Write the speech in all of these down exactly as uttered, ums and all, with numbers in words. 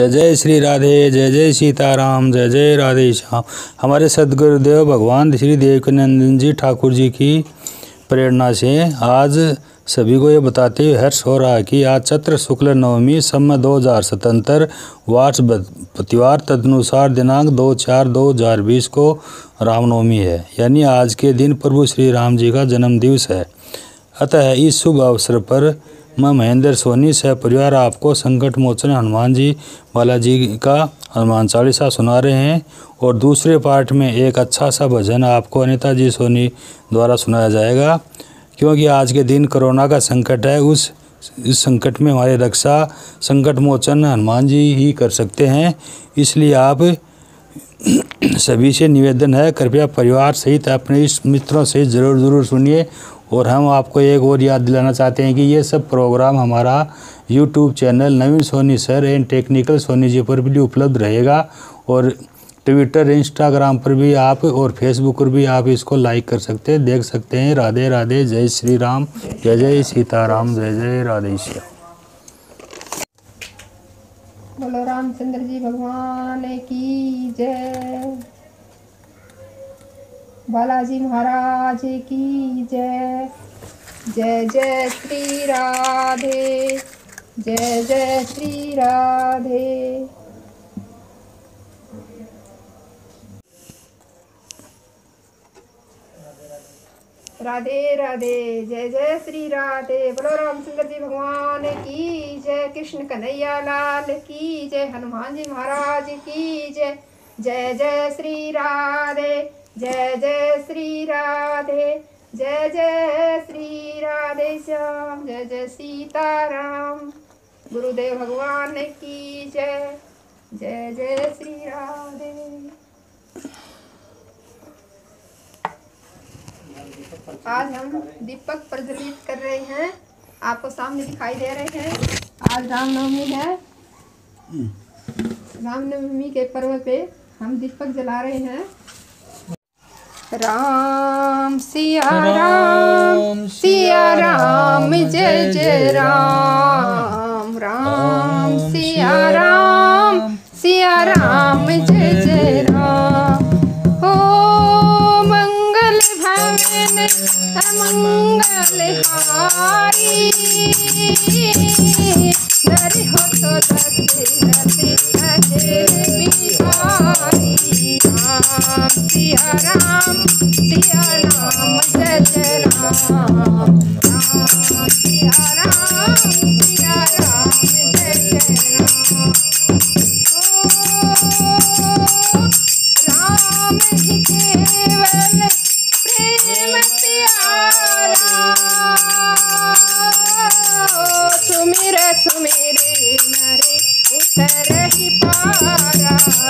जय जय श्री राधे, जय जय सीताराम, जय जय राधे श्याम। हमारे सद्गुरुदेव भगवान श्री देवकीनंदन जी ठाकुर जी की प्रेरणा से आज सभी को ये बताते हुए हर्ष हो रहा है कि आज चैत्र शुक्ल नवमी सम्मत दो हज़ार सतहत्तर वार्ष प्रतिवार तदनुसार दिनांक दो चार दो हज़ार बीस को रामनवमी है, यानी आज के दिन प्रभु श्री राम जी का जन्म दिवस है। अतः इस शुभ अवसर पर मैं महेंद्र सोनी सह परिवार आपको संकट मोचन हनुमान जी बालाजी का हनुमान चालीसा सुना रहे हैं और दूसरे पार्ट में एक अच्छा सा भजन आपको अनिता जी सोनी द्वारा सुनाया जाएगा। क्योंकि आज के दिन कोरोना का संकट है, उस इस संकट में हमारे रक्षा संकट मोचन हनुमान जी ही कर सकते हैं। इसलिए आप सभी से निवेदन है, कृपया परिवार सहित अपने इस मित्रों से ज़रूर ज़रूर सुनिए। और हम आपको एक और याद दिलाना चाहते हैं कि ये सब प्रोग्राम हमारा YouTube channel Naveen Soni sir and technical Soni ji पर भी उपलब्ध रहेगा और ट्विटर इंस्टाग्राम पर भी आप और फेसबुक पर भी आप इसको लाइक कर सकते हैं, देख सकते हैं। राधे राधे, जय श्री राम, जय जय सीताराम, जय जय राधे श्याम। बोलो रामचंद्र जी भगवान की जय, बालाजी महाराज की जय। जय जय श्री राधे, जय जय श्री राधे। राधे राधे, जय जय श्री राधे। बोलो रामचंद्र जी भगवान की जय, कृष्ण कन्हैया लाल की जय, हनुमान जी महाराज की जय। जय जय श्री राधे, जय जय श्री राधे, जय जय श्री राधे श्याम, जय जय सीताराम। गुरुदेव भगवान की जय, जय जय श्री राधे। आज हम दीपक प्रज्वलित कर रहे हैं, आपको सामने दिखाई दे रहे हैं। आज रामनवमी है, रामनवमी के पर्व पे हम दीपक जला रहे हैं। राम सिया राम सिया राम, जय जय राम। राम सिया राम सिया राम, जय जय राम। हो मंगल भवन अमंगल हारी, नर हो तो दशरथ बिहारी। राम सिया राम सिया राम, जय जय राम। राम सिया राम सिया राम, जय जय राम। ओ राम ही केवल प्रेम प्यारा, सुमिर सुमिरे नरे उतरहि पारा।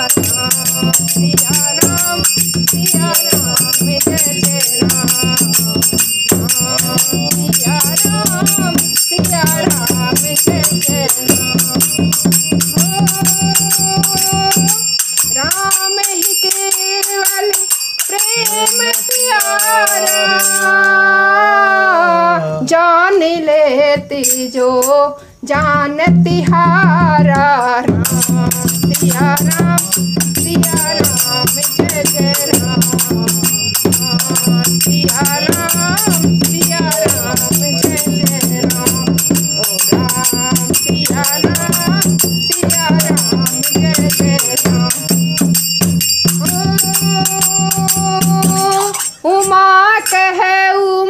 राम सिया राम सिया राम, जय जय राम। राम सिया राम सिया राम, जय जय राम। राम ही केवल प्रेम प्यारा, जान लेती जो जानती हारा। राम सिया राम सिया राम, जय जय राम। राम सिया राम सिया राम, जय जय राम। राम सिया राम सिया राम, जय जय राम। उमा कहे उम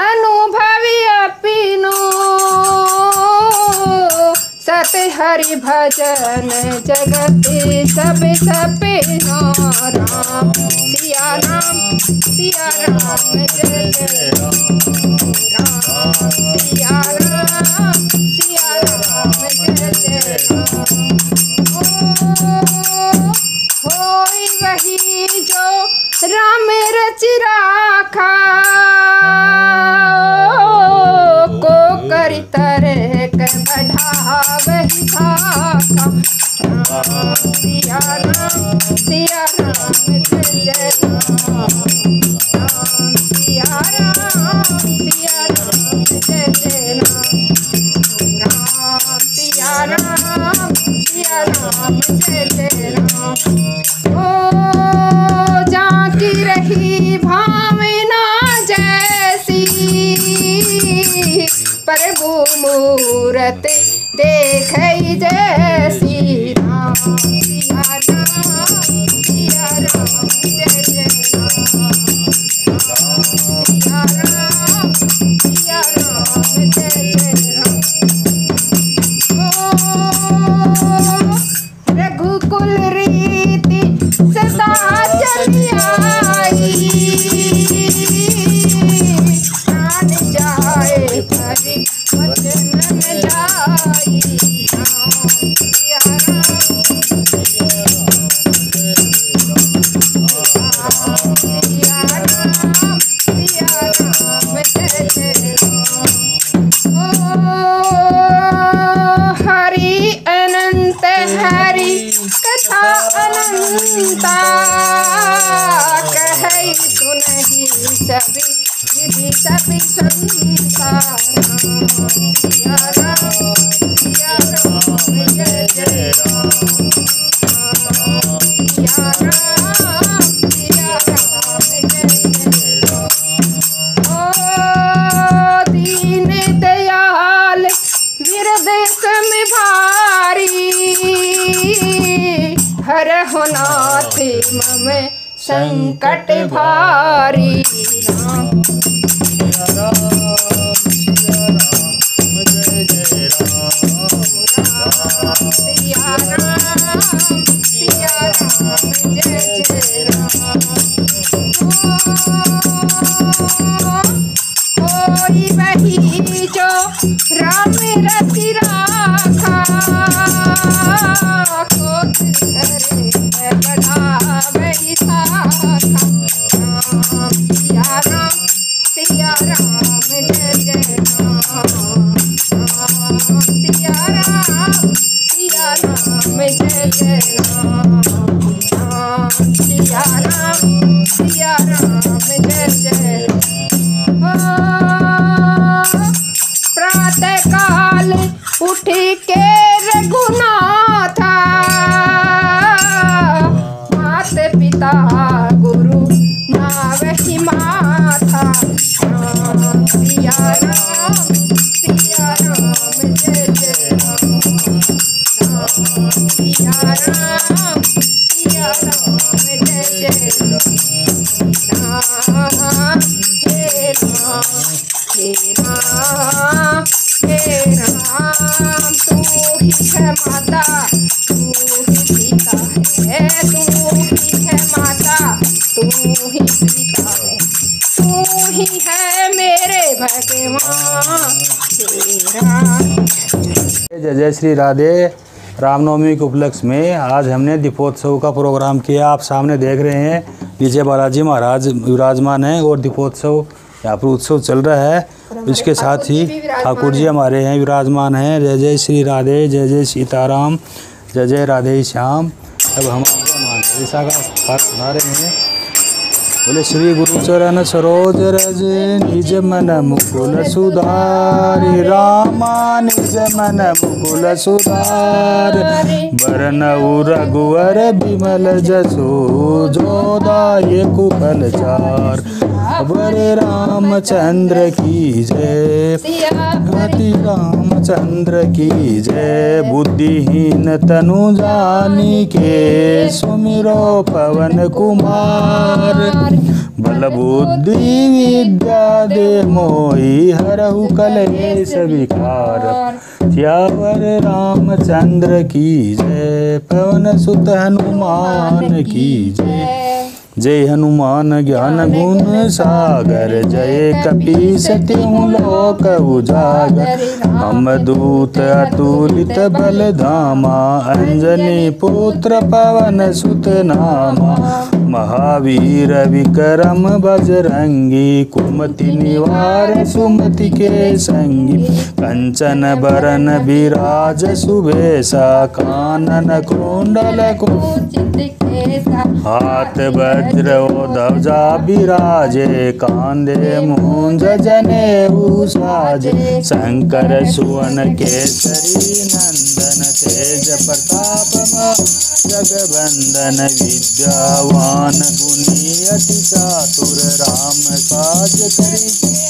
अनुभवी अपीनो, सत हरि भजन जगति सब सपिनो। राम सिया राम सिया राम, जय जय राम। राम सिया राम सिया राम, जय जय राम। होई वही जो राम रच राखा, को करि तरह कर बढ़ावहि साखा। राम सिया राम सिया राम, जय जय राम। राम सिया राम सिया राम, राम जय जय राम। ओ जाकी रही भावना जैसी, प्रभु मूरत देख जैसी, राम सिया राम सिया राम जय जय राम, राम सिया राम जय जय। संकट भारी राम सिया राम सिया राम जय जय राम, सिया राम सिया राम जय जय राम। कोई वही जो राम रति राखा, जय श्री राधे। रामनवमी के उपलक्ष्य में आज हमने दीपोत्सव का प्रोग्राम किया। आप सामने देख रहे हैं नीचे बालाजी महाराज विराजमान हैं और दीपोत्सव यहाँ पर उत्सव चल रहा है। इसके साथ ही ठाकुर जी हमारे हैं विराजमान हैं। जय जय श्री राधे, जय जय सीताराम, जय जय राधे श्याम। अब हम दिशा का पाठ बना रहे हैं। बोले श्री गुरु चरण सरोज रज, निज मन मुकुल सुधारि, रामा निज मन मुकुल सुधारि, बरनउ रघुवर बिमल जसु, जो दाय कुबल चार। बोले रामचंद्र की जय, हरि रामचंद्र की जय। बुद्धिहीन तनु जानिके, सुमिरो पवन कुमार। बल बुद्धि विद्या दे मोहि, हरहु कलेश विकार। सियावर रामचंद्र की जय, पवन सुत हनुमान की जय। जय हनुमान ज्ञान गुण सागर, जय कपीस तिहु लोक उजागर। हम दूत अतुलित बल धामा, अंजनी पुत्र पवन सुत नामा। महावीर विक्रम बजरंगी, कुमति निवार सुमति के संगी। कंचन बरन विराज सुबेसा, कानन कुंडल कुंचित केसा। हाथ बर वज्रो ध्वजा विराजे, कांधे मुंज जनेऊ साजे, शंकर सुवन केसरी नंदन, तेज प्रताप जगवंदन, विद्यावान गुणी अति चातुर, राम काज करि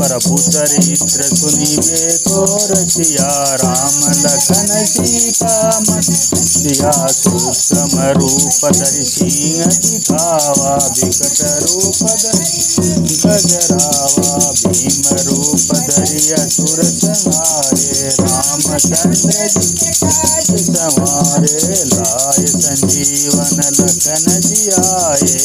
प्रभु चरित्र सुनिवे को रसिया, राम लखन सीता मन सिया, सूक्ष्म रूप धरि सिंह दिखावा, विकट रूप धरि गजरावा, भीम रूप धरि असुर संहारे, रामचंद्र जी काज संवारे, लाए संजीवन लखन जियाए,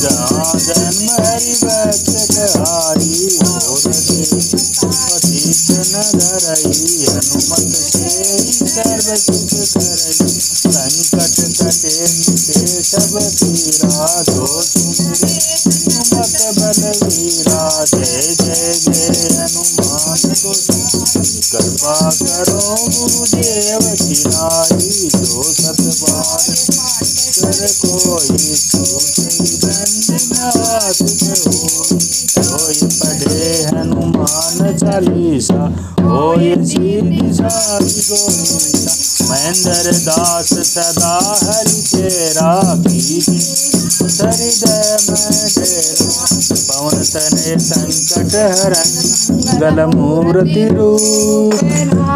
जहाँ जन्म हरि भक्त कहाई, और पतित न धरई, हनुमत से सर्व सुख करई, संकट कटे मिटे सब पीरा, जो सुमिरै हनुमत बलवीरा, जय जय जय हनुमान गोसाई, कृपा करो गुरुदेव की नाई, जो सत बार कर कोई, सोचहि बंद नाथ होई, कोई पढ़े हनुमान चालीसा, होय सिद्धि साखी गोविंदा, महेंद्र दास सदा हरि तेरा, कीजे हृदय में डेरा, पवन तनय संकट हरण, मंगल मूर्ति रूप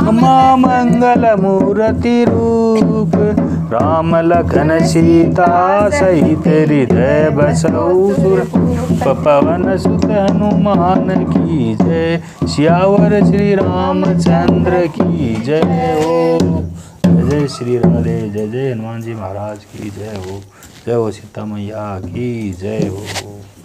उमा, मंगल मूर्ति रूप, राम लखन सीता सहित हृदय बसऊ सुर, पवन सुत हनुमान की जय, सियावर श्री रामचंद्र की जय हो, जय श्री राधे, जय जय हनुमान जी महाराज की जय हो, जय हो सीता मैया की जय हो।